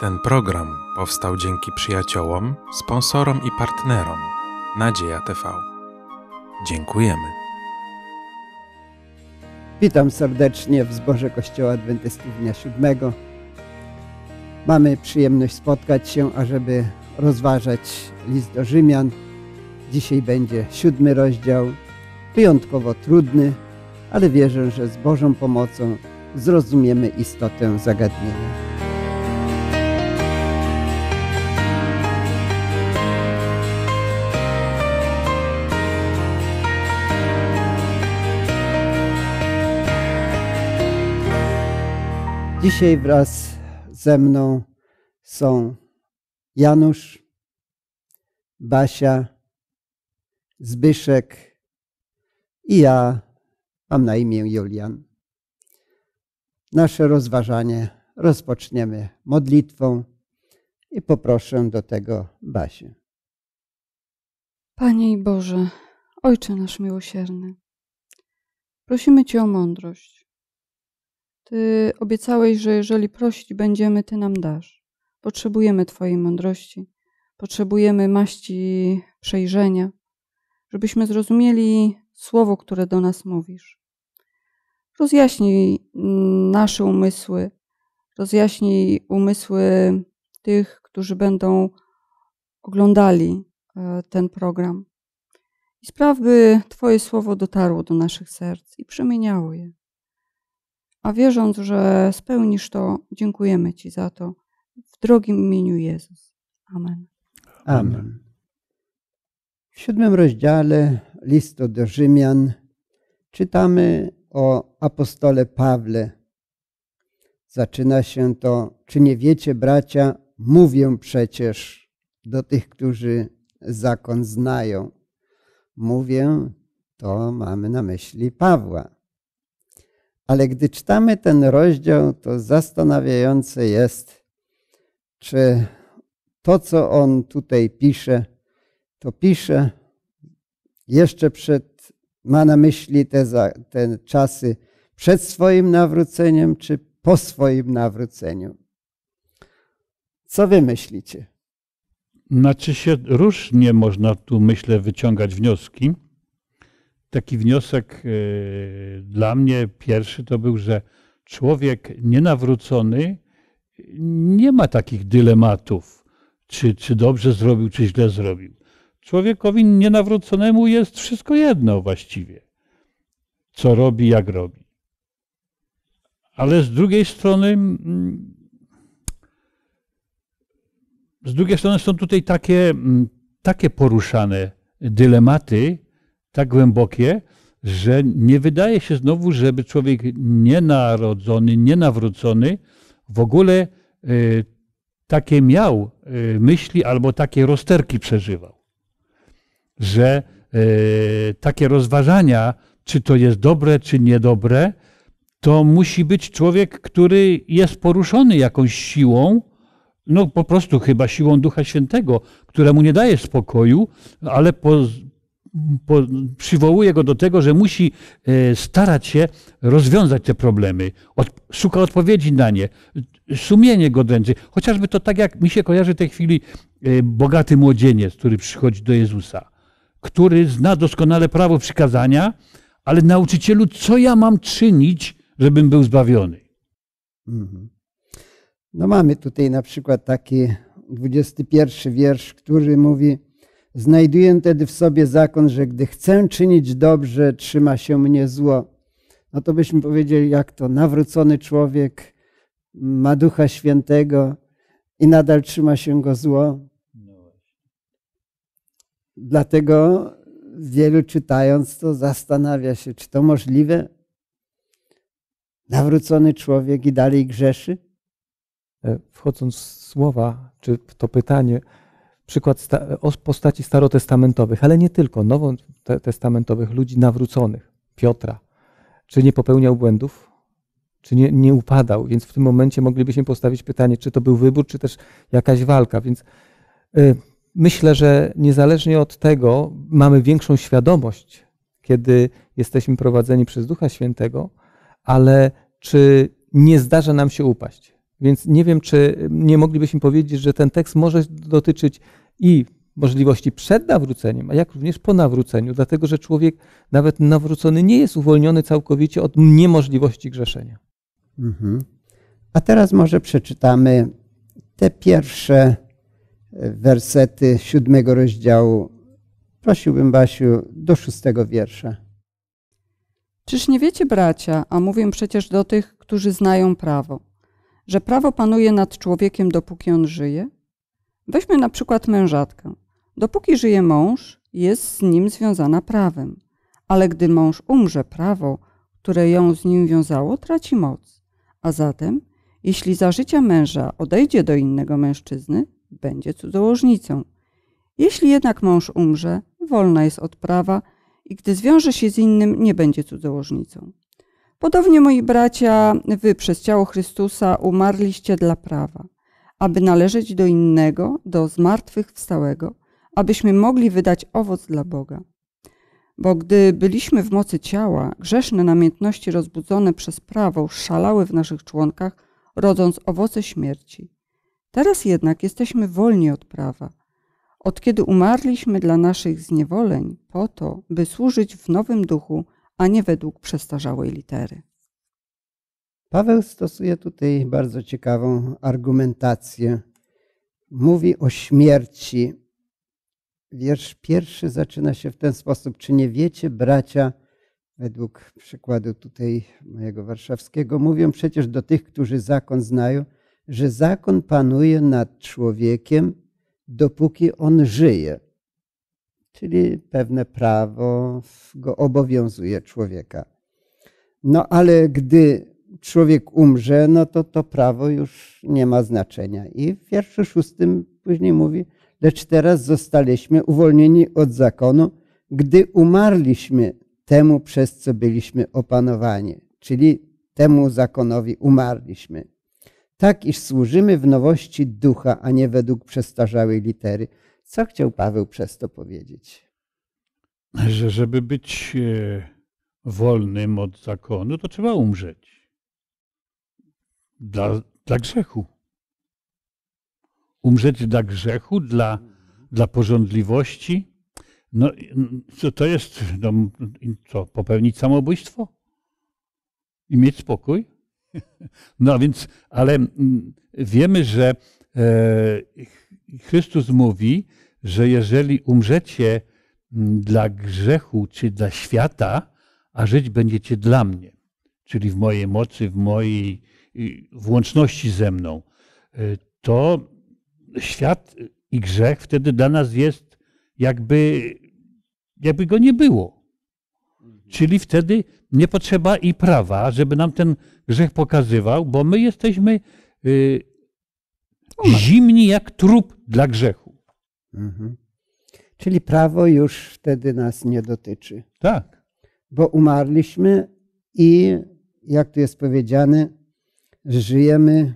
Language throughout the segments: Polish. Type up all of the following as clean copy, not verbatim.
Ten program powstał dzięki przyjaciołom, sponsorom i partnerom Nadzieja TV. Dziękujemy. Witam serdecznie w zborze Kościoła Adwentystów Dnia Siódmego. Mamy przyjemność spotkać się, ażeby rozważać list do Rzymian. Dzisiaj będzie 7. rozdział, wyjątkowo trudny, ale wierzę, że z Bożą pomocą zrozumiemy istotę zagadnienia. Dzisiaj wraz ze mną są Janusz, Basia, Zbyszek i ja, mam na imię Julian. Nasze rozważanie rozpoczniemy modlitwą i poproszę do tego Basię. Panie i Boże, Ojcze nasz miłosierny, prosimy Cię o mądrość. Ty obiecałeś, że jeżeli prosić będziemy, Ty nam dasz. Potrzebujemy Twojej mądrości, potrzebujemy maści przejrzenia, żebyśmy zrozumieli słowo, które do nas mówisz. Rozjaśnij nasze umysły, rozjaśnij umysły tych, którzy będą oglądali ten program. I spraw, by Twoje słowo dotarło do naszych serc i przemieniało je. A wierząc, że spełnisz to, dziękujemy Ci za to. W drogim imieniu Jezus. Amen. Amen. W 7. rozdziale listu do Rzymian czytamy o apostole Pawle. Zaczyna się to: czy nie wiecie, bracia, mówię przecież do tych, którzy zakon znają. Mówię, to mamy na myśli Pawła. Ale gdy czytamy ten rozdział, to zastanawiające jest, czy to, co on tutaj pisze, to pisze jeszcze przed, ma na myśli te czasy przed swoim nawróceniem, czy po swoim nawróceniu. Co wy myślicie? Znaczy się różnie można tu, myślę, wyciągać wnioski. Taki wniosek dla mnie pierwszy to był, że człowiek nienawrócony nie ma takich dylematów, czy dobrze zrobił, czy źle zrobił. Człowiekowi nienawróconemu jest wszystko jedno właściwie, co robi, jak robi. Ale z drugiej strony są tutaj takie poruszane dylematy, tak głębokie, że nie wydaje się znowu, żeby człowiek nienarodzony, nienawrócony w ogóle takie miał myśli albo takie rozterki przeżywał. Że takie rozważania, czy to jest dobre, czy niedobre, to musi być człowiek, który jest poruszony jakąś siłą, no po prostu chyba siłą Ducha Świętego, któremu nie daje spokoju, ale przywołuje go do tego, że musi starać się rozwiązać te problemy. Szuka odpowiedzi na nie. Sumienie go dręczy. Chociażby to tak, jak mi się kojarzy w tej chwili bogaty młodzieniec, który przychodzi do Jezusa, który zna doskonale prawo przykazania, ale nauczycielu, co ja mam czynić, żebym był zbawiony? No mamy tutaj na przykład taki 21 wiersz, który mówi: znajduję tedy w sobie zakon, że gdy chcę czynić dobrze, trzyma się mnie zło. No to byśmy powiedzieli, jak to nawrócony człowiek ma Ducha Świętego i nadal trzyma się go zło. Dlatego wielu, czytając to, zastanawia się, czy to możliwe? Nawrócony człowiek i dalej grzeszy? Wchodząc w słowa, czy to pytanie, przykład o postaci starotestamentowych, ale nie tylko, nowotestamentowych ludzi nawróconych, Piotra. Czy nie popełniał błędów? Czy nie upadał? Więc w tym momencie moglibyśmy postawić pytanie, czy to był wybór, czy też jakaś walka. Więc myślę, że niezależnie od tego mamy większą świadomość, kiedy jesteśmy prowadzeni przez Ducha Świętego, ale czy nie zdarza nam się upaść? Więc nie wiem, czy nie moglibyśmy powiedzieć, że ten tekst może dotyczyć i możliwości przed nawróceniem, a jak również po nawróceniu, dlatego że człowiek nawet nawrócony nie jest uwolniony całkowicie od niemożliwości grzeszenia. A teraz może przeczytamy te pierwsze wersety 7 rozdziału. Prosiłbym, Basiu, do 6 wiersza. Czyż nie wiecie, bracia, a mówię przecież do tych, którzy znają prawo, że prawo panuje nad człowiekiem, dopóki on żyje? Weźmy na przykład mężatkę. Dopóki żyje mąż, jest z nim związana prawem, ale gdy mąż umrze, prawo, które ją z nim wiązało, traci moc. A zatem, jeśli za życia męża odejdzie do innego mężczyzny, będzie cudzołożnicą. Jeśli jednak mąż umrze, wolna jest od prawa i gdy zwiąże się z innym, nie będzie cudzołożnicą. Podobnie, moi bracia, wy przez ciało Chrystusa umarliście dla prawa, aby należeć do innego, do zmartwychwstałego, abyśmy mogli wydać owoc dla Boga. Bo gdy byliśmy w mocy ciała, grzeszne namiętności rozbudzone przez prawo szalały w naszych członkach, rodząc owoce śmierci. Teraz jednak jesteśmy wolni od prawa. Od kiedy umarliśmy dla naszych zniewoleń, po to, by służyć w nowym duchu, a nie według przestarzałej litery. Paweł stosuje tutaj bardzo ciekawą argumentację. Mówi o śmierci. Wiersz pierwszy zaczyna się w ten sposób. Czy nie wiecie, bracia, według przykładu tutaj mojego warszawskiego, mówią przecież do tych, którzy zakon znają, że zakon panuje nad człowiekiem, dopóki on żyje. Czyli pewne prawo go obowiązuje, człowieka. No ale gdy człowiek umrze, no to to prawo już nie ma znaczenia. I w wierszu 6 później mówi, lecz teraz zostaliśmy uwolnieni od zakonu, gdy umarliśmy temu, przez co byliśmy opanowani. Czyli temu zakonowi umarliśmy. Tak, iż służymy w nowości ducha, a nie według przestarzałej litery. Co chciał Paweł przez to powiedzieć? Że żeby być wolnym od zakonu, to trzeba umrzeć. Dla grzechu. Umrzeć dla grzechu, dla pożądliwości. No, co to jest? No, co, popełnić samobójstwo? I mieć spokój? No więc, ale wiemy, że Chrystus mówi, że jeżeli umrzecie dla grzechu czy dla świata, a żyć będziecie dla mnie, czyli w mojej mocy, w mojej włączności ze mną, to świat i grzech wtedy dla nas jest jakby go nie było. Czyli wtedy nie potrzeba i prawa, żeby nam ten grzech pokazywał, bo my jesteśmy zimni jak trup dla grzechu. Czyli prawo już wtedy nas nie dotyczy. Tak. Bo umarliśmy i, jak tu jest powiedziane, żyjemy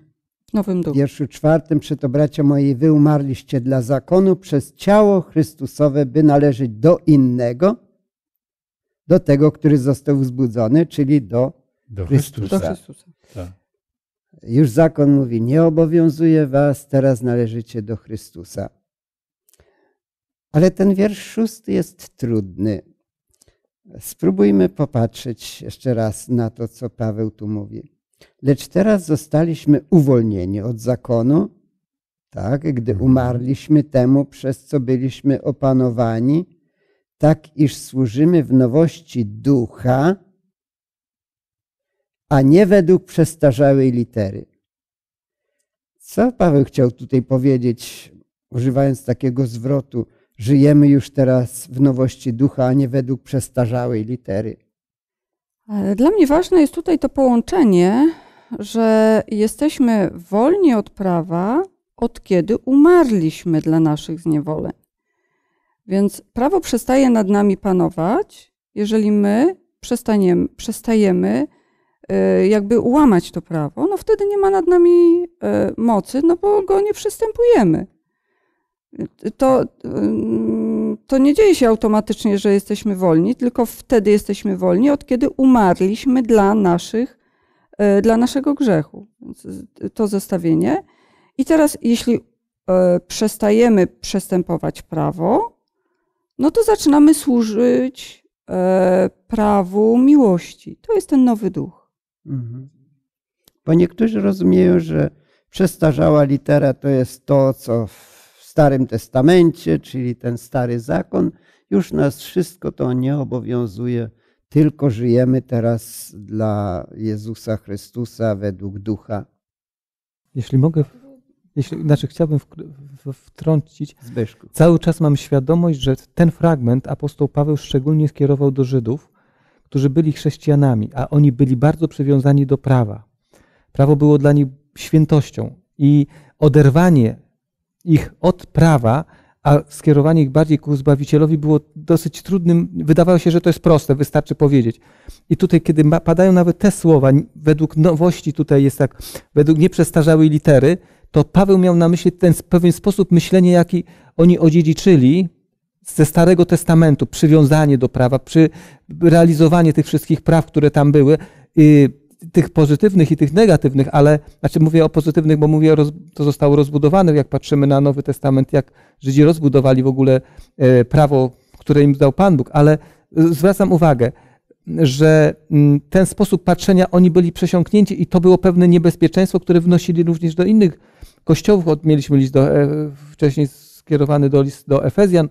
nowym duchu. W wierszu 4, przeto bracia moi, wy umarliście dla zakonu przez ciało Chrystusowe, by należeć do innego, do tego, który został wzbudzony, czyli do Chrystusa. Do Chrystusa. Tak. Już zakon mówi, nie obowiązuje was, teraz należycie do Chrystusa. Ale ten wiersz 6 jest trudny. Spróbujmy popatrzeć jeszcze raz na to, co Paweł tu mówi. Lecz teraz zostaliśmy uwolnieni od zakonu, tak, gdy umarliśmy temu, przez co byliśmy opanowani, tak iż służymy w nowości ducha, a nie według przestarzałej litery. Co Paweł chciał tutaj powiedzieć, używając takiego zwrotu, żyjemy już teraz w nowości ducha, a nie według przestarzałej litery? Dla mnie ważne jest tutaj to połączenie, że jesteśmy wolni od prawa, od kiedy umarliśmy dla naszych zniewoleń. Więc prawo przestaje nad nami panować, jeżeli my przestajemy jakby łamać to prawo, no wtedy nie ma nad nami mocy, no bo go nie przystępujemy. To nie dzieje się automatycznie, że jesteśmy wolni, tylko wtedy jesteśmy wolni, od kiedy umarliśmy dla naszych dla naszego grzechu. Więc to zestawienie. I teraz jeśli przestajemy przestępować prawo, no to zaczynamy służyć prawu miłości. To jest ten nowy duch. Mhm. Bo niektórzy rozumieją, że przestarzała litera to jest to, co w Starym Testamencie, czyli ten stary zakon. Już nas wszystko to nie obowiązuje, tylko żyjemy teraz dla Jezusa Chrystusa według ducha. Jeśli mogę, chciałbym wtrącić. Zbyszku. Cały czas mam świadomość, że ten fragment apostoł Paweł szczególnie skierował do Żydów, którzy byli chrześcijanami, a oni byli bardzo przywiązani do prawa. Prawo było dla nich świętością i oderwanie ich od prawa, a skierowanie ich bardziej ku Zbawicielowi było dosyć trudnym. Wydawało się, że to jest proste, wystarczy powiedzieć. I tutaj, kiedy padają nawet te słowa, według nowości tutaj jest tak, według nieprzestarzałej litery, to Paweł miał na myśli ten pewien sposób myślenia, jaki oni odziedziczyli ze Starego Testamentu, przywiązanie do prawa, realizowanie tych wszystkich praw, które tam były, tych pozytywnych i tych negatywnych, ale znaczy mówię o pozytywnych, bo mówię, to zostało rozbudowane, jak patrzymy na Nowy Testament, jak Żydzi rozbudowali w ogóle prawo, które im dał Pan Bóg, ale zwracam uwagę, że ten sposób patrzenia, oni byli przesiąknięci i to było pewne niebezpieczeństwo, które wnosili również do innych kościołów. Mieliśmy list wcześniej skierowany do list do Efezjan,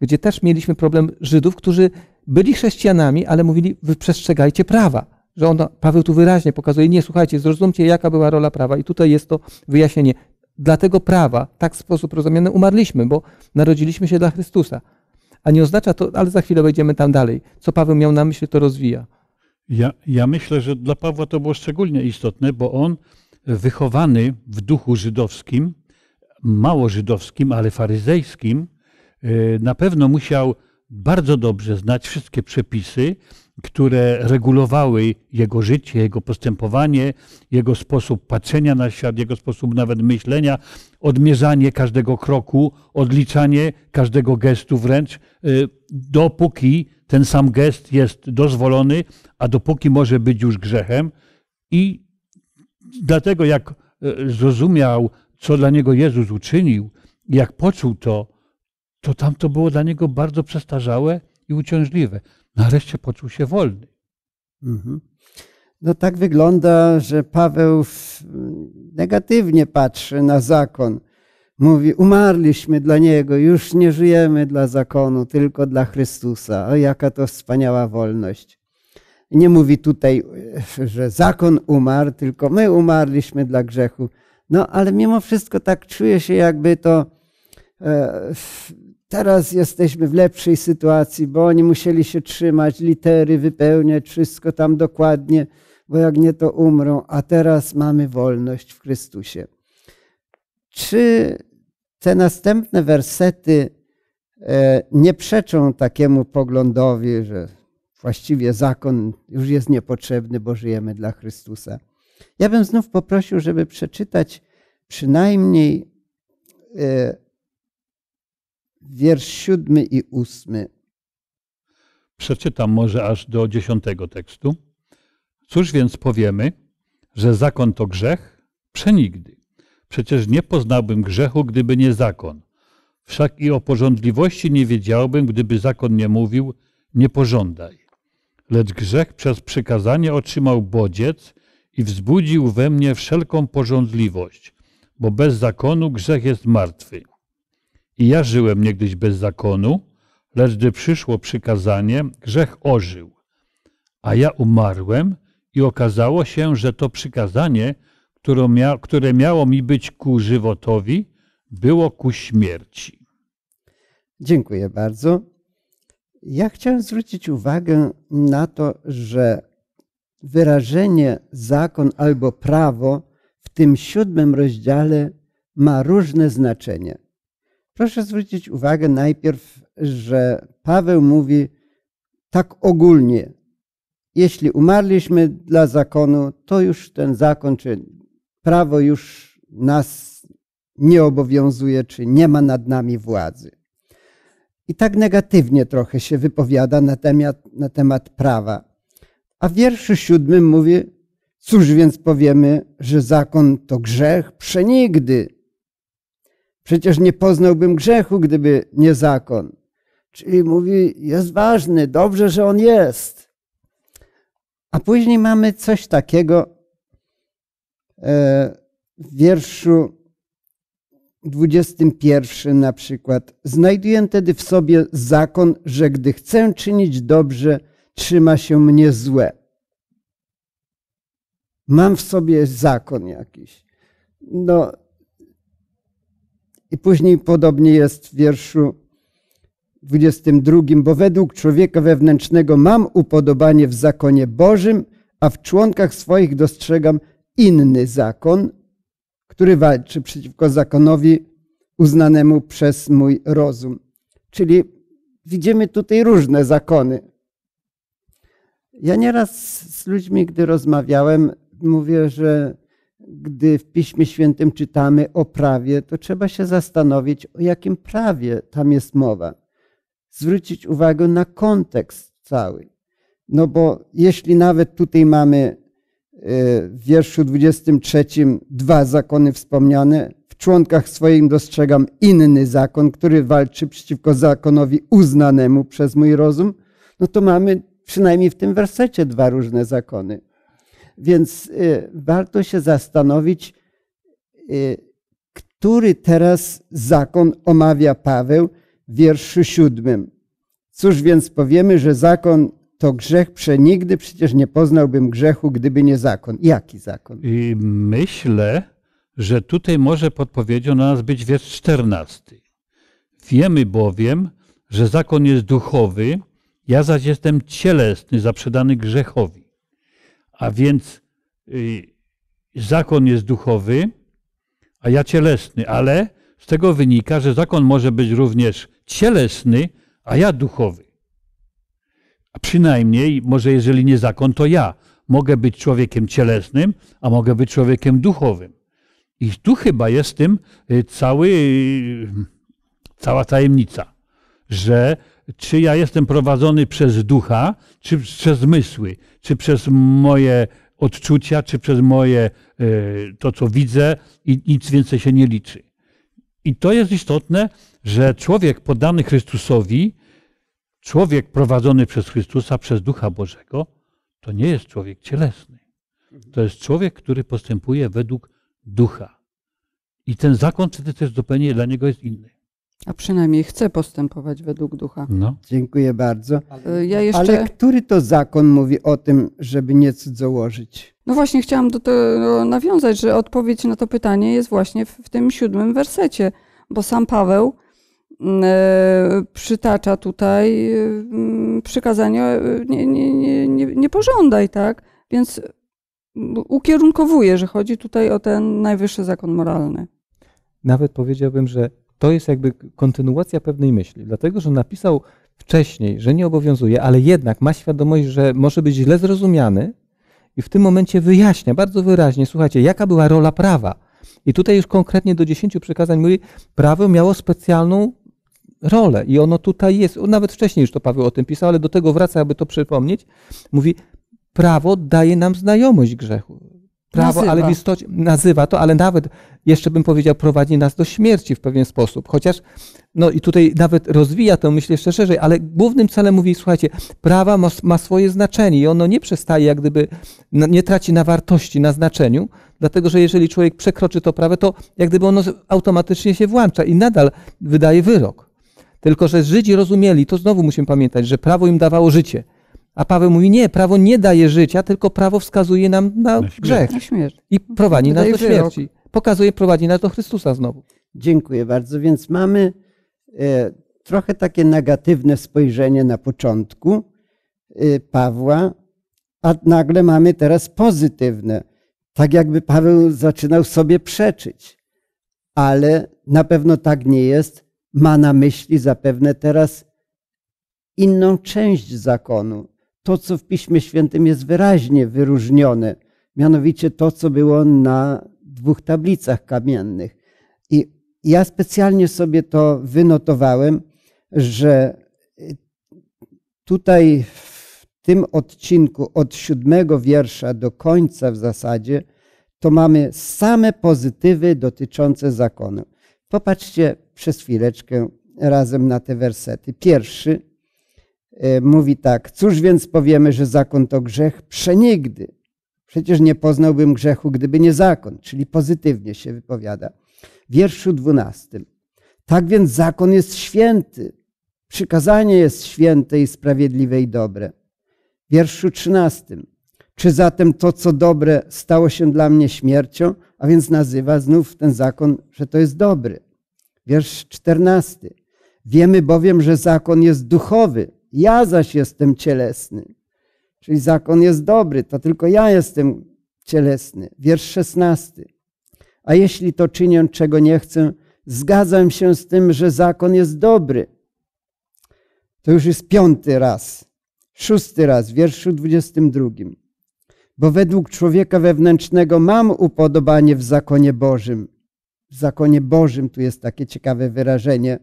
gdzie też mieliśmy problem Żydów, którzy byli chrześcijanami, ale mówili, wy przestrzegajcie prawa. Że Paweł tu wyraźnie pokazuje, nie, słuchajcie, zrozumcie, jaka była rola prawa. I tutaj jest to wyjaśnienie. Dlatego prawa, tak w sposób rozumiany, umarliśmy, bo narodziliśmy się dla Chrystusa. A nie oznacza to, ale za chwilę wejdziemy tam dalej. Co Paweł miał na myśli, to rozwija. Ja myślę, że dla Pawła to było szczególnie istotne, bo on wychowany w duchu żydowskim, mało żydowskim, ale faryzejskim, na pewno musiał bardzo dobrze znać wszystkie przepisy, które regulowały jego życie, jego postępowanie, jego sposób patrzenia na świat, jego sposób nawet myślenia, odmierzanie każdego kroku, odliczanie każdego gestu wręcz, dopóki ten sam gest jest dozwolony, a dopóki może być już grzechem. I dlatego jak zrozumiał, co dla niego Jezus uczynił, jak poczuł to, to tamto było dla niego bardzo przestarzałe i uciążliwe. Nareszcie poczuł się wolny. Mhm. No tak wygląda, że Paweł negatywnie patrzy na zakon. Mówi, umarliśmy dla niego, już nie żyjemy dla zakonu, tylko dla Chrystusa. O, jaka to wspaniała wolność. Nie mówi tutaj, że zakon umarł, tylko my umarliśmy dla grzechu. No ale mimo wszystko tak czuje się, jakby to... Teraz jesteśmy w lepszej sytuacji, bo oni musieli się trzymać, litery wypełniać, wszystko tam dokładnie, bo jak nie, to umrą, a teraz mamy wolność w Chrystusie. Czy te następne wersety nie przeczą takiemu poglądowi, że właściwie zakon już jest niepotrzebny, bo żyjemy dla Chrystusa? Ja bym znów poprosił, żeby przeczytać przynajmniej wiersz 7 i 8. Przeczytam może aż do 10 tekstu. Cóż więc powiemy, że zakon to grzech? Przenigdy. Przecież nie poznałbym grzechu, gdyby nie zakon. Wszak i o pożądliwości nie wiedziałbym, gdyby zakon nie mówił, nie pożądaj. Lecz grzech przez przykazanie otrzymał bodziec i wzbudził we mnie wszelką pożądliwość, bo bez zakonu grzech jest martwy. I ja żyłem niegdyś bez zakonu, lecz gdy przyszło przykazanie, grzech ożył. A ja umarłem i okazało się, że to przykazanie, które miało mi być ku żywotowi, było ku śmierci. Dziękuję bardzo. Ja chciałem zwrócić uwagę na to, że wyrażenie zakon albo prawo w tym 7 rozdziale ma różne znaczenie. Proszę zwrócić uwagę najpierw, że Paweł mówi tak ogólnie. Jeśli umarliśmy dla zakonu, to już ten zakon, czy prawo już nas nie obowiązuje, czy nie ma nad nami władzy. I tak negatywnie trochę się wypowiada na temat prawa. A w wierszu 7 mówi, Cóż więc powiemy, że zakon to grzech? Przenigdy. Przecież nie poznałbym grzechu, gdyby nie zakon. Czyli mówi, jest ważny, dobrze, że on jest. A później mamy coś takiego w wierszu 21 na przykład. Znajduję tedy w sobie zakon, że gdy chcę czynić dobrze, trzyma się mnie złe. Mam w sobie zakon jakiś. No i później podobnie jest w wierszu 22. Bo według człowieka wewnętrznego mam upodobanie w zakonie Bożym, a w członkach swoich dostrzegam inny zakon, który walczy przeciwko zakonowi uznanemu przez mój rozum. Czyli widzimy tutaj różne zakony. Ja nieraz z ludźmi, gdy rozmawiałem, mówię, że gdy w Piśmie Świętym czytamy o prawie, to trzeba się zastanowić, o jakim prawie tam jest mowa. Zwrócić uwagę na kontekst cały. No bo jeśli nawet tutaj mamy w wierszu 23 dwa zakony wspomniane, w członkach swoim dostrzegam inny zakon, który walczy przeciwko zakonowi uznanemu przez mój rozum, no to mamy przynajmniej w tym wersecie dwa różne zakony. Więc warto się zastanowić, który teraz zakon omawia Paweł w wierszu 7. Cóż więc powiemy, że zakon to grzech przenigdy, przecież nie poznałbym grzechu, gdyby nie zakon. Jaki zakon? I myślę, że tutaj może podpowiedzią na nas być wiersz 14. Wiemy bowiem, że zakon jest duchowy, ja zaś jestem cielesny, zaprzedany grzechowi. A więc zakon jest duchowy, a ja cielesny. Ale z tego wynika, że zakon może być również cielesny, a ja duchowy. A przynajmniej, może jeżeli nie zakon, to ja mogę być człowiekiem cielesnym, a mogę być człowiekiem duchowym. I tu chyba jest tym cała tajemnica, że czy ja jestem prowadzony przez ducha, czy przez zmysły, czy przez moje odczucia, czy przez moje to, co widzę i nic więcej się nie liczy. I to jest istotne, że człowiek poddany Chrystusowi, człowiek prowadzony przez Chrystusa, przez Ducha Bożego, to nie jest człowiek cielesny. To jest człowiek, który postępuje według ducha. I ten zakon wtedy też zupełnie dla niego jest inny. A przynajmniej chce postępować według ducha. No. Dziękuję bardzo. Ale który to zakon mówi o tym, żeby nie cudzołożyć? No właśnie chciałam do tego nawiązać, że odpowiedź na to pytanie jest właśnie w tym 7 wersecie, bo sam Paweł przytacza tutaj przykazanie nie pożądaj, tak? Więc ukierunkowuje, że chodzi tutaj o ten najwyższy zakon moralny. Nawet powiedziałbym, że to jest jakby kontynuacja pewnej myśli, dlatego że napisał wcześniej, że nie obowiązuje, ale jednak ma świadomość, że może być źle zrozumiany i w tym momencie wyjaśnia bardzo wyraźnie, słuchajcie, jaka była rola prawa. I tutaj już konkretnie do 10 przykazań mówi, prawo miało specjalną rolę i ono tutaj jest. Nawet wcześniej już to Paweł o tym pisał, ale do tego wraca, aby to przypomnieć. Mówi, prawo daje nam znajomość grzechu. Prawo, nazywa. Ale w istocie nazywa to, ale nawet jeszcze bym powiedział, prowadzi nas do śmierci w pewien sposób. Chociaż, no i tutaj nawet rozwija tę myśl jeszcze szerzej, ale głównym celem mówi, słuchajcie, prawa ma swoje znaczenie i ono nie przestaje, jak gdyby, nie traci na wartości, na znaczeniu, dlatego że jeżeli człowiek przekroczy to prawo, to jak gdyby ono automatycznie się włącza i nadal wydaje wyrok. Tylko że Żydzi rozumieli, to znowu musimy pamiętać, że prawo im dawało życie. A Paweł mówi, nie, prawo nie daje życia, tylko prawo wskazuje nam na grzech i prowadzi nas do śmierci. Pokazuje, prowadzi nas do Chrystusa znowu. Dziękuję bardzo. Więc mamy trochę takie negatywne spojrzenie na początku Pawła, a nagle mamy teraz pozytywne. Tak jakby Paweł zaczynał sobie przeczyć, ale na pewno tak nie jest. Ma na myśli zapewne teraz inną część zakonu. To, co w Piśmie Świętym jest wyraźnie wyróżnione, mianowicie to, co było na 2 tablicach kamiennych. I ja specjalnie sobie to wynotowałem, że tutaj w tym odcinku od 7 wiersza do końca w zasadzie, to mamy same pozytywy dotyczące zakonu. Popatrzcie przez chwileczkę razem na te wersety. Pierwszy mówi tak: cóż więc powiemy, że zakon to grzech? Przenigdy. Przecież nie poznałbym grzechu, gdyby nie zakon, czyli pozytywnie się wypowiada. W wierszu 12. Tak więc zakon jest święty, przykazanie jest święte i sprawiedliwe i dobre. W wierszu 13. Czy zatem to, co dobre, stało się dla mnie śmiercią? A więc nazywa znów ten zakon, że to jest dobry. Wiersz 14. Wiemy bowiem, że zakon jest duchowy, ja zaś jestem cielesny. Czyli zakon jest dobry, to tylko ja jestem cielesny. Wiersz 16. A jeśli to czynię, czego nie chcę, zgadzam się z tym, że zakon jest dobry. To już jest 5. raz. 6. raz, w wierszu 22. Bo według człowieka wewnętrznego mam upodobanie w zakonie Bożym. W zakonie Bożym, tu jest takie ciekawe wyrażenie,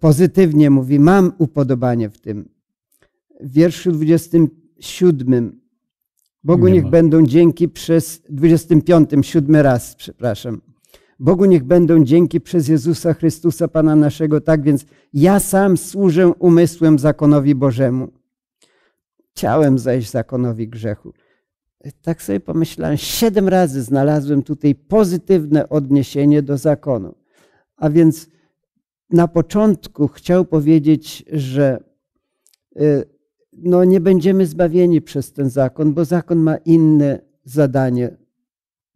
pozytywnie mówi, mam upodobanie w tym. W wierszu 27. Bogu niech będą dzięki przez... 25. 7. raz, przepraszam. Bogu niech będą dzięki przez Jezusa Chrystusa, Pana naszego. Tak więc ja sam służę umysłem zakonowi Bożemu. Chciałem zajść zakonowi grzechu. Tak sobie pomyślałem, 7 razy znalazłem tutaj pozytywne odniesienie do zakonu. A więc na początku chciał powiedzieć, że no nie będziemy zbawieni przez ten zakon, bo zakon ma inne zadanie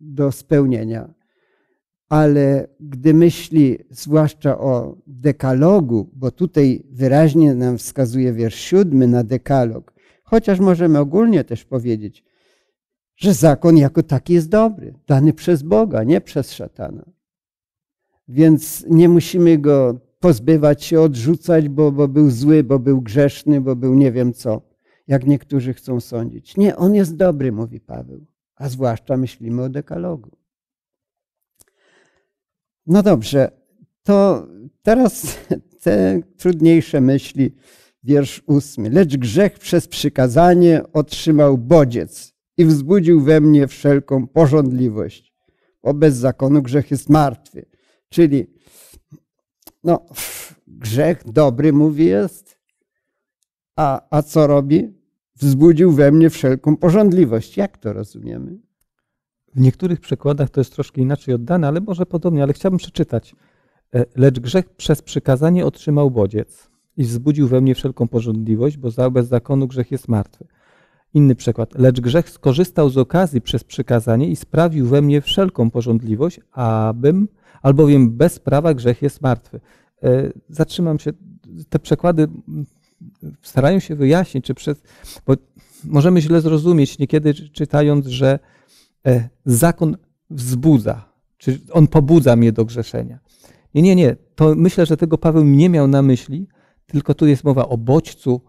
do spełnienia. Ale gdy myśli zwłaszcza o dekalogu, bo tutaj wyraźnie nam wskazuje wiersz 7 na dekalog, chociaż możemy ogólnie też powiedzieć, że zakon jako taki jest dobry, dany przez Boga, nie przez szatana. Więc nie musimy go pozbywać się, odrzucać, bo był zły, bo był grzeszny, bo był nie wiem co, jak niektórzy chcą sądzić. Nie, on jest dobry, mówi Paweł, a zwłaszcza myślimy o dekalogu. No dobrze, to teraz te trudniejsze myśli. Wiersz 8. Lecz grzech przez przykazanie otrzymał bodziec i wzbudził we mnie wszelką pożądliwość, bo bez zakonu grzech jest martwy. Czyli no, grzech dobry, mówi, jest, a co robi? Wzbudził we mnie wszelką pożądliwość. Jak to rozumiemy? W niektórych przykładach to jest troszkę inaczej oddane, ale może podobnie, ale chciałbym przeczytać. Lecz grzech przez przykazanie otrzymał bodziec i wzbudził we mnie wszelką pożądliwość, bo bez zakonu grzech jest martwy. Inny przykład. Lecz grzech skorzystał z okazji przez przykazanie i sprawił we mnie wszelką pożądliwość, albowiem bez prawa grzech jest martwy. Zatrzymam się. Te przykłady starają się wyjaśnić, bo możemy źle zrozumieć niekiedy, czytając, że zakon wzbudza, czy on pobudza mnie do grzeszenia. Nie, nie, nie. To myślę, że tego Paweł nie miał na myśli, tylko tu jest mowa o bodźcu.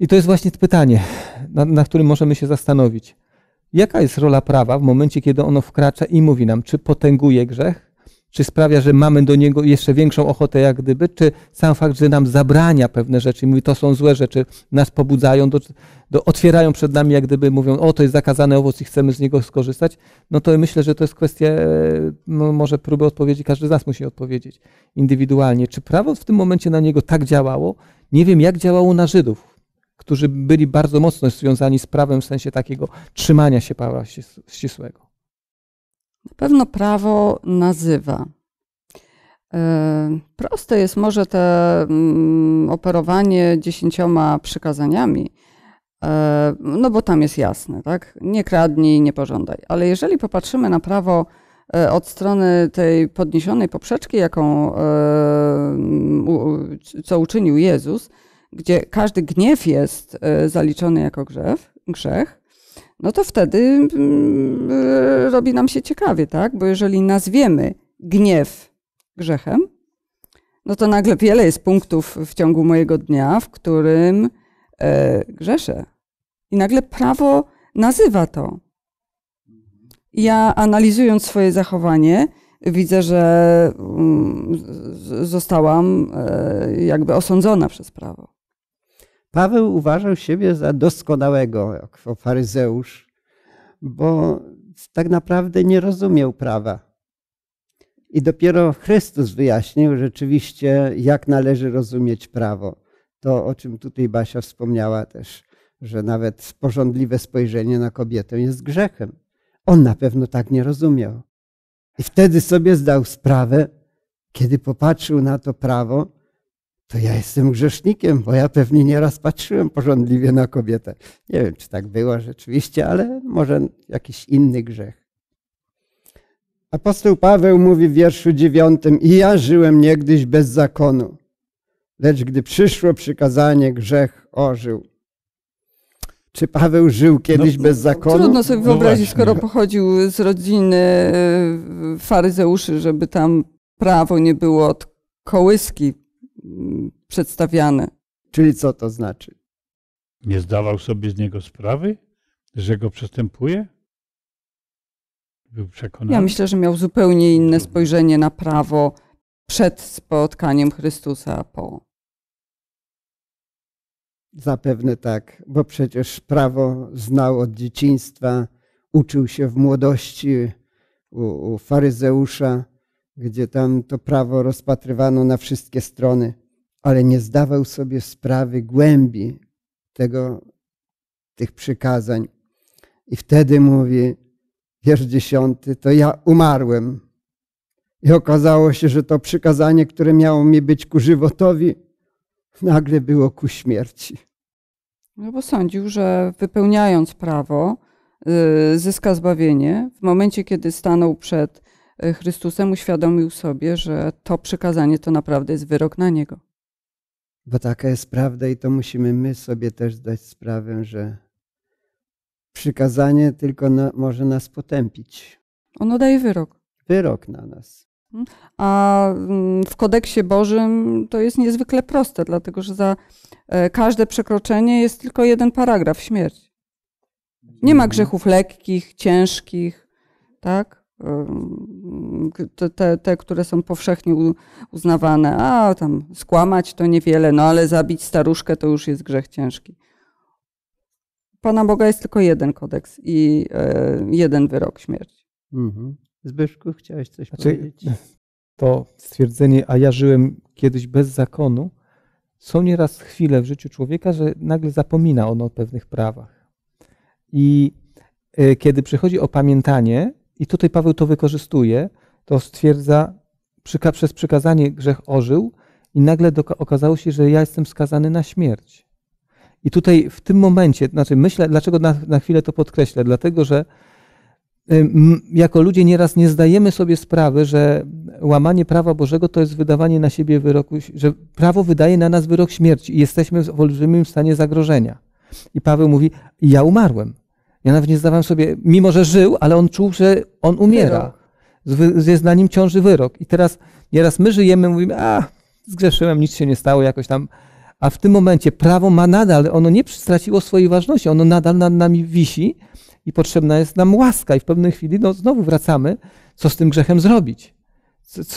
I to jest właśnie pytanie, na którym możemy się zastanowić. Jaka jest rola prawa w momencie, kiedy ono wkracza i mówi nam, czy potęguje grzech, czy sprawia, że mamy do niego jeszcze większą ochotę jak gdyby, czy sam fakt, że nam zabrania pewne rzeczy i mówi, to są złe rzeczy, nas pobudzają, otwierają przed nami jak gdyby, mówią, o to jest zakazany owoc i chcemy z niego skorzystać, no to myślę, że to jest kwestia, no może próby odpowiedzi, każdy z nas musi odpowiedzieć indywidualnie. Czy prawo w tym momencie na niego tak działało? Nie wiem, jak działało na Żydów, którzy byli bardzo mocno związani z prawem w sensie takiego trzymania się prawa ścisłego. Na pewno prawo nazywa. Proste jest może to operowanie 10 przykazaniami, no bo tam jest jasne, tak? Nie kradnij, nie pożądaj. Ale jeżeli popatrzymy na prawo od strony tej podniesionej poprzeczki, co uczynił Jezus, gdzie każdy gniew jest zaliczony jako grzech, no to wtedy robi nam się ciekawie, tak? Bo jeżeli nazwiemy gniew grzechem, no to nagle wiele jest punktów w ciągu mojego dnia, w którym grzeszę. I nagle prawo nazywa to. Ja, analizując swoje zachowanie, widzę, że zostałam jakby osądzona przez prawo. Paweł uważał siebie za doskonałego jako faryzeusz, bo tak naprawdę nie rozumiał prawa. I dopiero Chrystus wyjaśnił rzeczywiście, jak należy rozumieć prawo. To, o czym tutaj Basia wspomniała też, że nawet pożądliwe spojrzenie na kobietę jest grzechem. On na pewno tak nie rozumiał. I wtedy sobie zdał sprawę, kiedy popatrzył na to prawo, to ja jestem grzesznikiem, bo ja pewnie nieraz patrzyłem pożądliwie na kobietę. Nie wiem, czy tak było rzeczywiście, ale może jakiś inny grzech. Apostoł Paweł mówi w wierszu 9: I ja żyłem niegdyś bez zakonu, lecz gdy przyszło przykazanie, grzech ożył. Czy Paweł żył kiedyś bez zakonu? Trudno sobie wyobrazić, skoro pochodził z rodziny faryzeuszy, żeby tam prawo nie było od kołyski przedstawiane. Czyli co to znaczy? Nie zdawał sobie z niego sprawy, że go przestępuje? Był przekonany? Ja myślę, że miał zupełnie inne spojrzenie na prawo przed spotkaniem Chrystusa, a po. Zapewne tak, bo przecież prawo znał od dzieciństwa, uczył się w młodości u faryzeusza, gdzie tam to prawo rozpatrywano na wszystkie strony, ale nie zdawał sobie sprawy głębi tych przykazań. I wtedy mówi, wiersz 10, to ja umarłem. I okazało się, że to przykazanie, które miało mi być ku żywotowi, nagle było ku śmierci. No bo sądził, że wypełniając prawo zyska zbawienie. W momencie, kiedy stanął przed Chrystusem, uświadomił sobie, że to przykazanie to naprawdę jest wyrok na niego. Bo taka jest prawda i to musimy my sobie też zdać sprawę, że przykazanie tylko może nas potępić. Ono daje wyrok. Wyrok na nas. A w kodeksie Bożym to jest niezwykle proste, dlatego że za każde przekroczenie jest tylko jeden paragraf, śmierć. Nie ma grzechów lekkich, ciężkich, tak? Te, które są powszechnie uznawane, a tam skłamać to niewiele, no ale zabić staruszkę to już jest grzech ciężki. Pana Boga jest tylko jeden kodeks i jeden wyrok, śmierć. Zbyszku, chciałeś coś powiedzieć? To stwierdzenie, a ja żyłem kiedyś bez zakonu, są nieraz chwile w życiu człowieka, że nagle zapomina on o pewnych prawach. I kiedy przychodzi opamiętanie, i tutaj Paweł to wykorzystuje, to stwierdza, przez przykazanie grzech ożył i nagle okazało się, że ja jestem skazany na śmierć. I tutaj w tym momencie, znaczy myślę, dlaczego na chwilę to podkreślę, dlatego że jako ludzie nieraz nie zdajemy sobie sprawy, że łamanie prawa Bożego to jest wydawanie na siebie wyroku, że prawo wydaje na nas wyrok śmierci i jesteśmy w olbrzymim stanie zagrożenia. I Paweł mówi, ja umarłem. Ja nawet nie zdawałem sobie, mimo że żył, ale on czuł, że on umiera. Jest na nim ciąży wyrok. I teraz nieraz my żyjemy, mówimy, a zgrzeszyłem, nic się nie stało jakoś tam. A w tym momencie prawo ma nadal, ono nie straciło swojej ważności, ono nadal nad nami wisi i potrzebna jest nam łaska. I w pewnej chwili znowu wracamy, co z tym grzechem zrobić?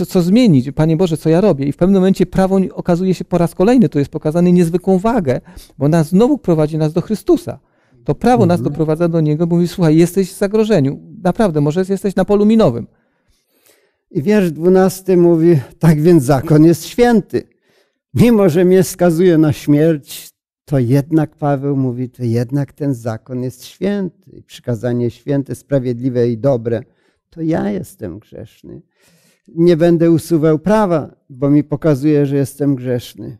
Co zmienić? Panie Boże, co ja robię? I w pewnym momencie prawo okazuje się po raz kolejny, tu jest pokazane niezwykłą wagę, bo nas znowu prowadzi nas do Chrystusa. To prawo nas doprowadza do niego, mówi, słuchaj, jesteś w zagrożeniu. Naprawdę, może jesteś na polu minowym. I wiersz 12 mówi, tak więc zakon jest święty. Mimo że mnie skazuje na śmierć, to jednak Paweł mówi, to jednak ten zakon jest święty. Przykazanie święte, sprawiedliwe i dobre. To ja jestem grzeszny. Nie będę usuwał prawa, bo mi pokazuje, że jestem grzeszny.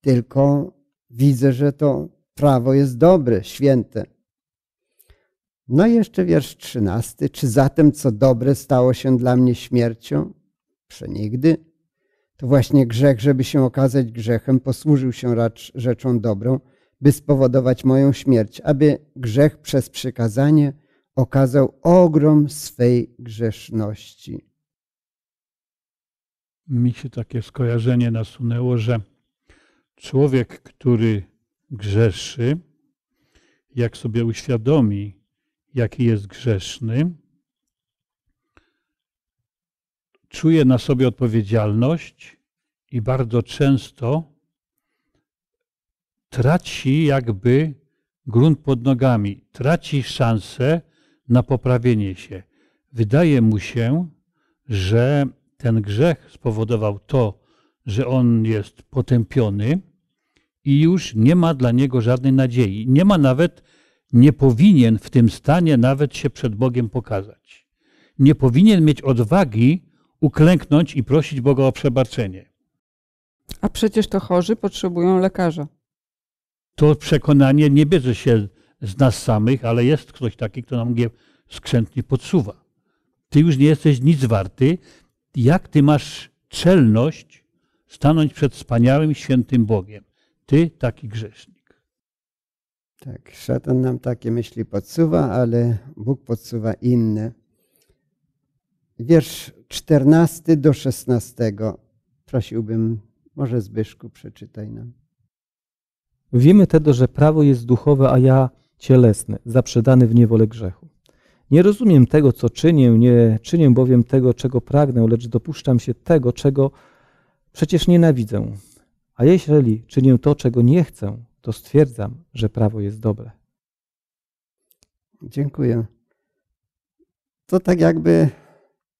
Tylko widzę, że to prawo jest dobre, święte. No i jeszcze wiersz 13. Czy zatem co dobre stało się dla mnie śmiercią? Przenigdy. To właśnie grzech, żeby się okazać grzechem, posłużył się rzeczą dobrą, by spowodować moją śmierć, aby grzech przez przykazanie okazał ogrom swej grzeszności. Mi się takie skojarzenie nasunęło, że człowiek, który grzeszy, jak sobie uświadomi, jaki jest grzeszny, czuje na sobie odpowiedzialność i bardzo często traci jakby grunt pod nogami, traci szansę na poprawienie się. Wydaje mu się, że ten grzech spowodował to, że on jest potępiony i już nie ma dla niego żadnej nadziei. Nie ma nawet, nie powinien w tym stanie nawet się przed Bogiem pokazać. Nie powinien mieć odwagi uklęknąć i prosić Boga o przebaczenie. A przecież to chorzy potrzebują lekarza. To przekonanie nie bierze się z nas samych, ale jest ktoś taki, kto nam je skrzętnie podsuwa. Ty już nie jesteś nic warty. Jak ty masz czelność stanąć przed wspaniałym, świętym Bogiem? Ty, taki grzesznik. Tak, szatan nam takie myśli podsuwa, ale Bóg podsuwa inne. Wiersz 14 do 16. Prosiłbym, może Zbyszku, przeczytaj nam. Wiemy tedy, że prawo jest duchowe, a ja cielesne, zaprzedany w niewolę grzechu. Nie rozumiem tego, co czynię, nie czynię bowiem tego, czego pragnę, lecz dopuszczam się tego, czego przecież nienawidzę. A jeśli czynię to, czego nie chcę, to stwierdzam, że prawo jest dobre. Dziękuję. To tak jakby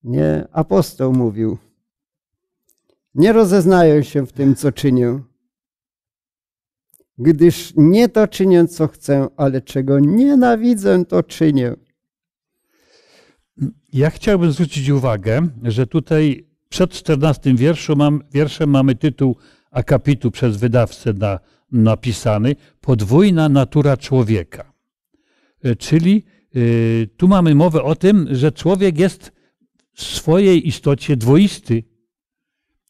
nie apostoł mówił. Nie rozeznaję się w tym, co czynię. Gdyż nie to czynię, co chcę, ale czego nienawidzę, to czynię. Ja chciałbym zwrócić uwagę, że tutaj przed 14 wierszem mamy tytuł akapitu przez wydawcę napisany Podwójna natura człowieka. Czyli tu mamy mowę o tym, że człowiek jest w swojej istocie dwoisty,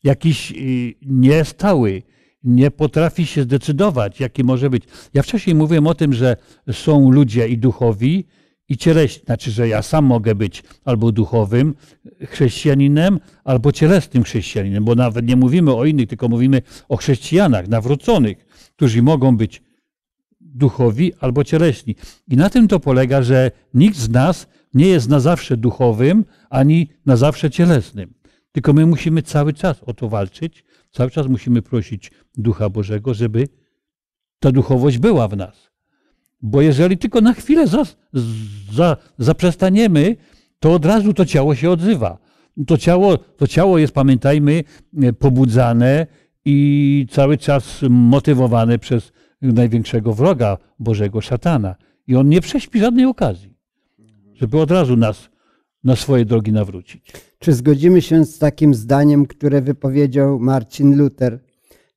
jakiś niestały, nie potrafi się zdecydować, jaki może być. Ja wcześniej mówiłem o tym, że są ludzie i duchowi, i cieleśni, znaczy, że ja sam mogę być albo duchowym chrześcijaninem, albo cielesnym chrześcijaninem, bo nawet nie mówimy o innych, tylko mówimy o chrześcijanach nawróconych, którzy mogą być duchowi albo cieleśni. I na tym to polega, że nikt z nas nie jest na zawsze duchowym, ani na zawsze cielesnym. Tylko my musimy cały czas o to walczyć, cały czas musimy prosić Ducha Bożego, żeby ta duchowość była w nas. Bo jeżeli tylko na chwilę zaprzestaniemy, to od razu to ciało się odzywa. To ciało jest, pamiętajmy, pobudzane i cały czas motywowane przez największego wroga Bożego, szatana. I on nie prześpi żadnej okazji, żeby od razu nas na swoje drogi nawrócić. Czy zgodzimy się z takim zdaniem, które wypowiedział Marcin Luter?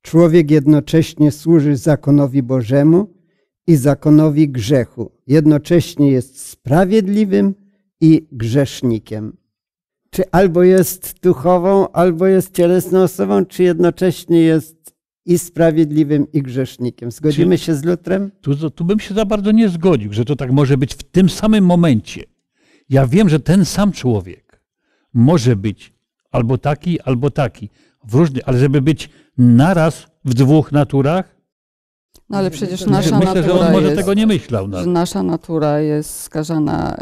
Człowiek jednocześnie służy zakonowi Bożemu i zakonowi grzechu. Jednocześnie jest sprawiedliwym i grzesznikiem. Czy albo jest duchową, albo jest cielesną osobą, czy jednocześnie jest i sprawiedliwym, i grzesznikiem. Zgodzimy się z Lutrem? Tu bym się za bardzo nie zgodził, że to tak może być w tym samym momencie. Ja wiem, że ten sam człowiek może być albo taki, ale żeby być naraz w dwóch naturach, no ale przecież nasza natura jest skażana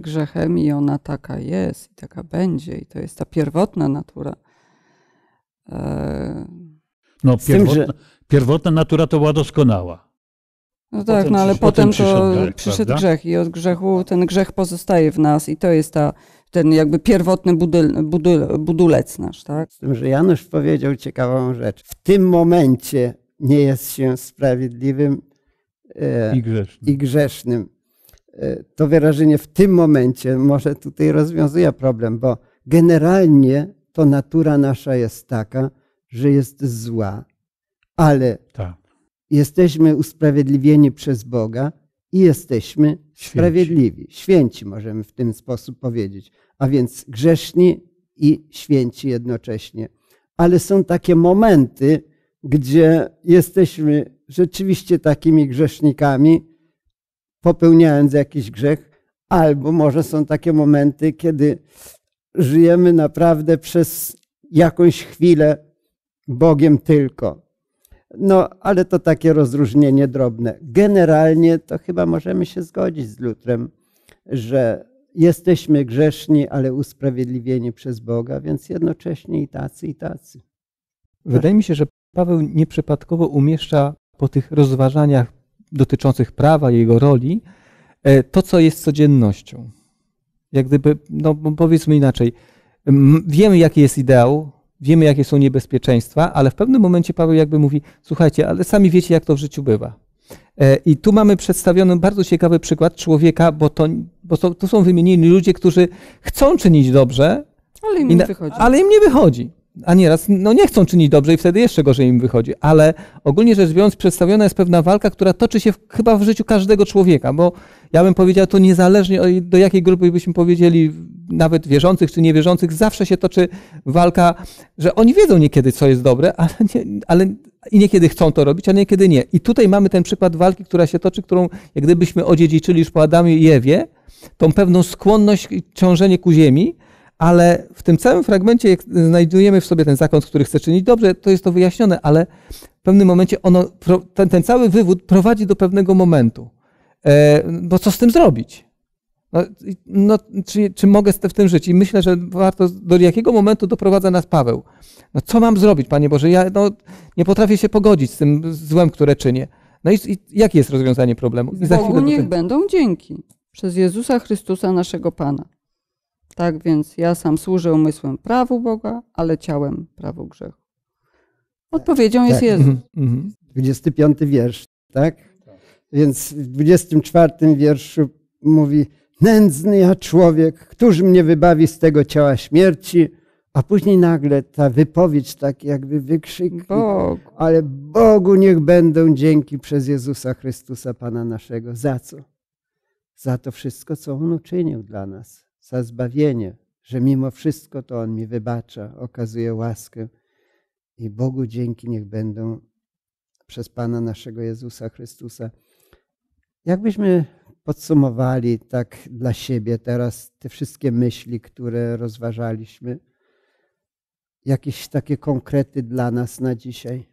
grzechem i ona taka jest i taka będzie. I to jest ta pierwotna natura. No pierwotna natura to była doskonała. No tak, no ale potem przyszedł grzech i od grzechu ten grzech pozostaje w nas i to jest ten jakby pierwotny budulec nasz. Tak? Z tym, że Janusz powiedział ciekawą rzecz. W tym momencie nie jest się sprawiedliwym i grzesznym. To wyrażenie w tym momencie może tutaj rozwiązuje problem, bo generalnie to natura nasza jest taka, że jest zła, ale tak, jesteśmy usprawiedliwieni przez Boga i jesteśmy sprawiedliwi. Święci możemy w ten sposób powiedzieć, a więc grzeszni i święci jednocześnie. Ale są takie momenty, gdzie jesteśmy rzeczywiście takimi grzesznikami, popełniając jakiś grzech, albo może są takie momenty, kiedy żyjemy naprawdę przez jakąś chwilę Bogiem tylko. No, ale to takie rozróżnienie drobne. Generalnie to chyba możemy się zgodzić z Lutrem, że jesteśmy grzeszni, ale usprawiedliwieni przez Boga, więc jednocześnie i tacy, i tacy. Wydaje mi się, że Paweł nieprzypadkowo umieszcza po tych rozważaniach dotyczących prawa i jego roli, to, co jest codziennością. Jak gdyby, no powiedzmy inaczej, wiemy, jaki jest ideał, wiemy, jakie są niebezpieczeństwa, ale w pewnym momencie Paweł jakby mówi, słuchajcie, ale sami wiecie, jak to w życiu bywa. I tu mamy przedstawiony bardzo ciekawy przykład człowieka, bo to są wymienieni ludzie, którzy chcą czynić dobrze, ale im nie wychodzi. A nieraz no nie chcą czynić dobrze i wtedy jeszcze gorzej im wychodzi. Ale ogólnie rzecz biorąc przedstawiona jest pewna walka, która toczy się chyba w życiu każdego człowieka, bo ja bym powiedział, to niezależnie do jakiej grupy byśmy powiedzieli, nawet wierzących czy niewierzących, zawsze się toczy walka, że oni wiedzą niekiedy, co jest dobre, i niekiedy chcą to robić, a niekiedy nie. I tutaj mamy ten przykład walki, która się toczy, którą jak gdybyśmy odziedziczyli już po Adamie i Ewie, tą pewną skłonność i ciążenie ku ziemi, ale w tym całym fragmencie, jak znajdujemy w sobie ten zakąt, który chce czynić dobrze, to jest to wyjaśnione, ale w pewnym momencie ono, ten cały wywód prowadzi do pewnego momentu. Bo co z tym zrobić? Czy mogę w tym żyć? I myślę, że warto, do jakiego momentu doprowadza nas Paweł. No, co mam zrobić, Panie Boże? Ja nie potrafię się pogodzić z tym złem, które czynię. I jakie jest rozwiązanie problemu? Bogu niech będą dzięki przez Jezusa Chrystusa, naszego Pana. Tak więc ja sam służę umysłem prawu Boga, ale ciałem prawu grzechu. Odpowiedzią jest Jezus. 25 wiersz, tak? Więc w 24 wierszu mówi: nędzny ja człowiek, któż mnie wybawi z tego ciała śmierci? A później nagle ta wypowiedź, tak jakby wykrzyk, ale Bogu niech będą dzięki przez Jezusa Chrystusa, Pana naszego. Za co? Za to wszystko, co On uczynił dla nas. Za zbawienie, że mimo wszystko to On mi wybacza, okazuje łaskę. I Bogu dzięki niech będą przez Pana naszego Jezusa Chrystusa. Jakbyśmy podsumowali tak dla siebie teraz te wszystkie myśli, które rozważaliśmy, jakieś takie konkrety dla nas na dzisiaj?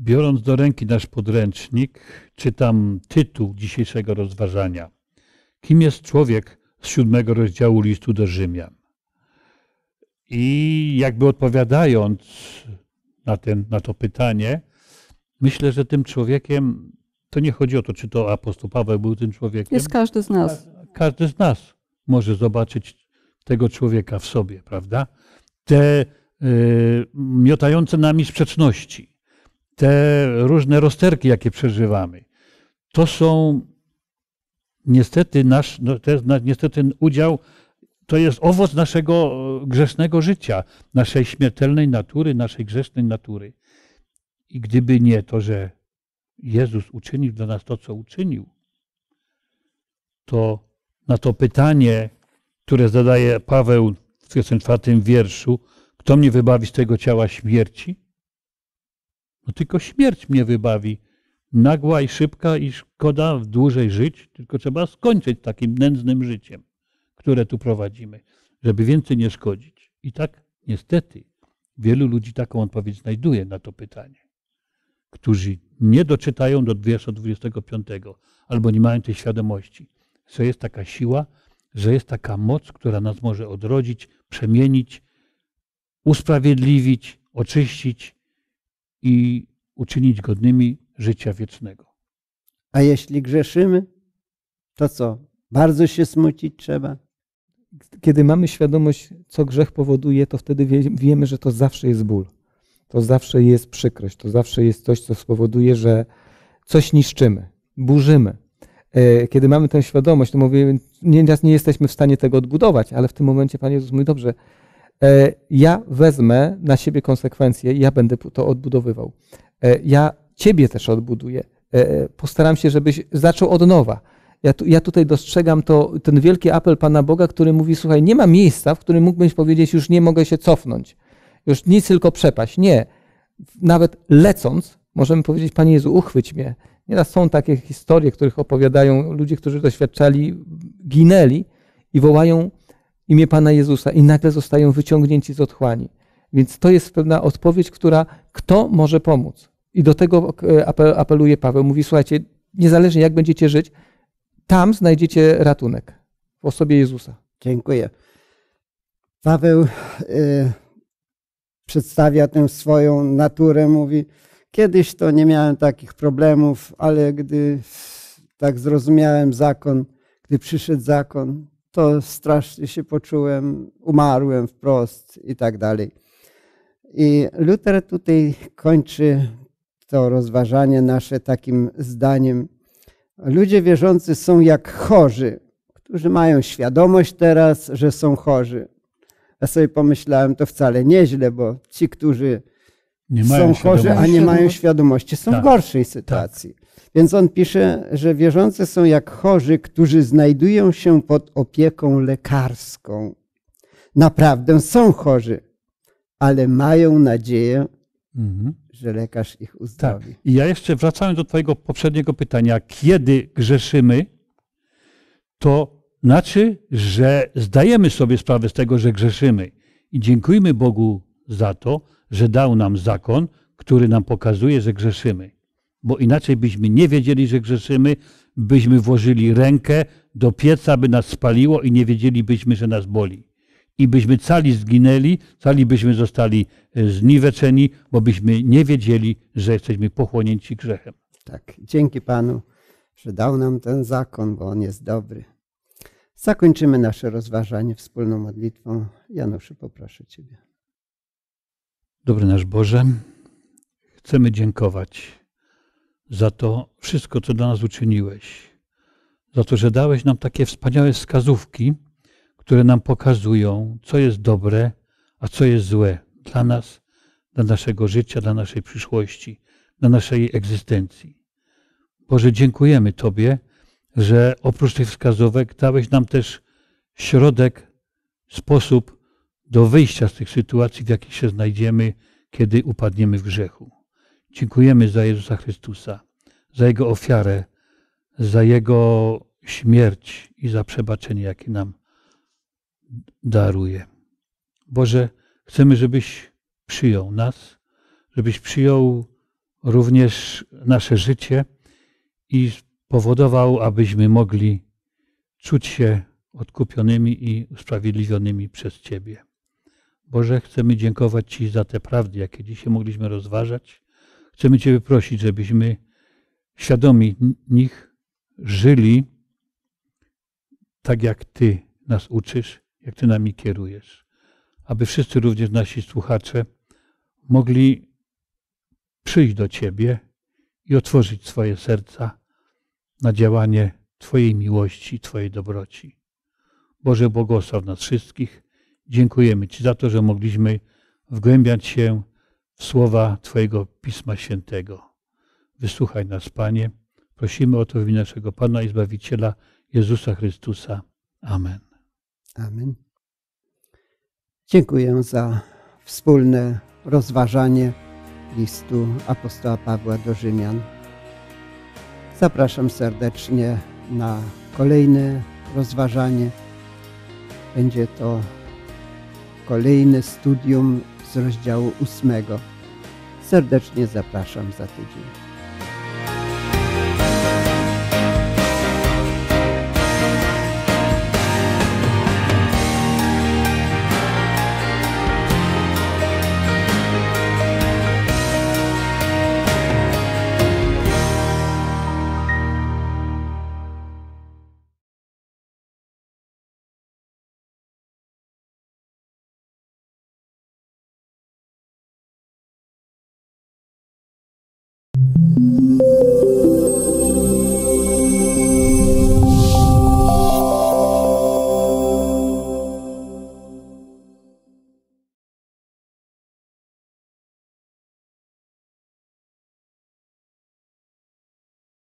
Biorąc do ręki nasz podręcznik, czytam tytuł dzisiejszego rozważania. Kim jest człowiek z 7 rozdziału listu do Rzymian? I jakby odpowiadając na to pytanie, myślę, że tym człowiekiem, to nie chodzi o to, czy to apostoł Paweł był tym człowiekiem. Jest każdy z nas. Każdy z nas może zobaczyć tego człowieka w sobie, prawda? Te miotające nami sprzeczności, te różne rozterki, jakie przeżywamy, to są niestety niestety udział, to jest owoc naszego grzesznego życia, naszej śmiertelnej natury, naszej grzesznej natury. I gdyby nie to, że Jezus uczynił dla nas to, co uczynił, to na to pytanie, które zadaje Paweł w 24 wierszu, kto mnie wybawi z tego ciała śmierci? No tylko śmierć mnie wybawi. Nagła i szybka i szkoda dłużej żyć, tylko trzeba skończyć takim nędznym życiem, które tu prowadzimy, żeby więcej nie szkodzić. I tak niestety wielu ludzi taką odpowiedź znajduje na to pytanie, którzy nie doczytają do wiersza 25 albo nie mają tej świadomości, że jest taka siła, że jest taka moc, która nas może odrodzić, przemienić, usprawiedliwić, oczyścić i uczynić godnymi życia wiecznego. A jeśli grzeszymy, to co? Bardzo się smucić trzeba? Kiedy mamy świadomość, co grzech powoduje, to wtedy wiemy, że to zawsze jest ból. To zawsze jest przykrość. To zawsze jest coś, co spowoduje, że coś niszczymy, burzymy. Kiedy mamy tę świadomość, to mówię, nieraz nie jesteśmy w stanie tego odbudować, ale w tym momencie Pan Jezus mówi, dobrze, ja wezmę na siebie konsekwencje i ja będę to odbudowywał. Ja Ciebie też odbuduję. Postaram się, żebyś zaczął od nowa. Ja tutaj dostrzegam ten wielki apel Pana Boga, który mówi, słuchaj, nie ma miejsca, w którym mógłbyś powiedzieć, już nie mogę się cofnąć. Już nic, tylko przepaść. Nie. Nawet lecąc, możemy powiedzieć, Panie Jezu, uchwyć mnie. Nieraz są takie historie, których opowiadają ludzie, którzy doświadczali, ginęli i wołają imię Pana Jezusa i nagle zostają wyciągnięci z otchłani. Więc to jest pewna odpowiedź, kto może pomóc. I do tego apeluje Paweł. Mówi, słuchajcie, niezależnie jak będziecie żyć, tam znajdziecie ratunek w osobie Jezusa. Dziękuję. Paweł przedstawia tę swoją naturę, mówi: kiedyś to nie miałem takich problemów, ale gdy tak zrozumiałem zakon, gdy przyszedł zakon, to strasznie się poczułem, umarłem wprost i tak dalej. I Luter tutaj kończy to rozważanie nasze takim zdaniem: ludzie wierzący są jak chorzy, którzy mają świadomość teraz, że są chorzy. Ja sobie pomyślałem, to wcale nieźle, bo ci, którzy są chorzy, a nie mają świadomości, są w gorszej sytuacji. Więc on pisze, że wierzący są jak chorzy, którzy znajdują się pod opieką lekarską. Naprawdę są chorzy, ale mają nadzieję, że lekarz ich uzdrowi. Tak. I ja jeszcze wracając do twojego poprzedniego pytania, kiedy grzeszymy, to znaczy, że zdajemy sobie sprawę z tego, że grzeszymy. I dziękujmy Bogu za to, że dał nam zakon, który nam pokazuje, że grzeszymy. Bo inaczej byśmy nie wiedzieli, że grzeszymy, byśmy włożyli rękę do pieca, by nas spaliło i nie wiedzielibyśmy, że nas boli. I byśmy cali zginęli, cali byśmy zostali zniweczeni, bo byśmy nie wiedzieli, że jesteśmy pochłonięci grzechem. Tak, dzięki Panu, że dał nam ten zakon, bo on jest dobry. Zakończymy nasze rozważanie wspólną modlitwą. Januszu, poproszę Ciebie. Dobry nasz Boże, chcemy dziękować za to wszystko, co dla nas uczyniłeś. Za to, że dałeś nam takie wspaniałe wskazówki, które nam pokazują, co jest dobre, a co jest złe dla nas, dla naszego życia, dla naszej przyszłości, dla naszej egzystencji. Boże, dziękujemy Tobie, że oprócz tych wskazówek dałeś nam też środek, sposób do wyjścia z tych sytuacji, w jakich się znajdziemy, kiedy upadniemy w grzechu. Dziękujemy za Jezusa Chrystusa, za Jego ofiarę, za Jego śmierć i za przebaczenie, jakie nam daruje. Boże, chcemy, żebyś przyjął nas, żebyś przyjął również nasze życie i powodował, abyśmy mogli czuć się odkupionymi i usprawiedliwionymi przez Ciebie. Boże, chcemy dziękować Ci za te prawdy, jakie dzisiaj mogliśmy rozważać. Chcemy Ciebie prosić, żebyśmy świadomi nich żyli tak, jak Ty nas uczysz, jak Ty nami kierujesz. Aby wszyscy również nasi słuchacze mogli przyjść do Ciebie i otworzyć swoje serca na działanie Twojej miłości, Twojej dobroci. Boże, błogosław nas wszystkich. Dziękujemy Ci za to, że mogliśmy wgłębiać się w słowa Twojego Pisma Świętego. Wysłuchaj nas, Panie. Prosimy o to w imię naszego Pana i Zbawiciela Jezusa Chrystusa. Amen. Amen. Dziękuję za wspólne rozważanie listu apostoła Pawła do Rzymian. Zapraszam serdecznie na kolejne rozważanie. Będzie to kolejne studium z rozdziału 8. Serdecznie zapraszam za tydzień.